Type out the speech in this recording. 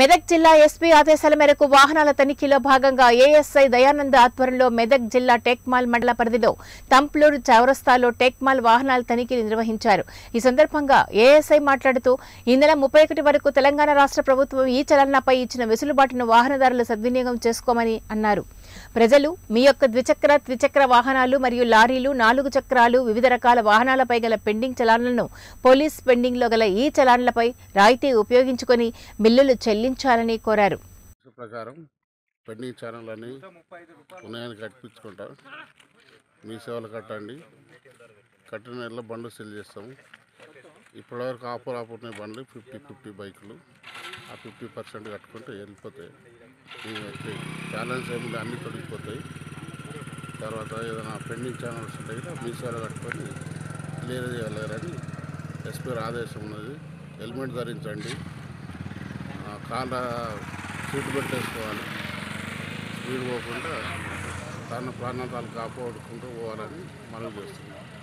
మెదక్ జిల్లా ఎస్పీ ఆదేశాల మేరకు వాహనాల తనిఖీలో భాగంగా ఏఎస్ఐ దయానంద ఆధ్వర్యంలో మెదక్ జిల్లా టెక్మాల్ మండల పరిధిలో తంప్లూరు చౌరస్తాలో టెక్మాల్ వాహనాల తనిఖీ నిర్వహించారు. ఈ సందర్భంగా ఏఎస్ఐ మాట్లాడుతూ ఈ నెల 31 వరకు తెలంగాణ రాష్ట్ర ప్రభుత్వం ఈ చలనపై ఇచ్చిన వెసులుబాటును వాహనదారులు సద్వినియోగం చేసుకోమని అన్నారు. ప్రజలు మీ యొక్క ద్విచక్ర త్రిచక్ర వాహనాలు మరియు లారీలు నాలుగు చక్రాలు వివిధ రకాల వాహనాలపై గల పెండింగ్ చలాన్లను పోలీస్ పెండింగ్ లో గల ఈ చలాన్లపై రాయితీ ఉపయోగించుకొని బిల్లులు చెల్లించాలని కోరారు. ఇప్పటివరకు ఆఫర్ బండ్లు 50 బైకులు ఆ 50% కట్టుకుంటే వెళ్ళిపోతాయి. బ్యాలెన్స్ ఏముంటే అన్నీ తొలగిపోతాయి. తర్వాత ఏదైనా పెండింగ్ ఛానల్స్ ఉంటాయి కదా మీసాలు కట్టుకొని క్లియర్ చేయగలరని ఎస్పీ ఆదేశం ఉన్నది. హెల్మెట్ ధరించండి, కాళ్ళ సీట్ బెల్ట్ వేసుకోవాలి, స్పీడ్ పోకుండా తన ప్రాణాంతాలు కాపాడుకుంటూ పోవాలని మనవి చేస్తున్నాం.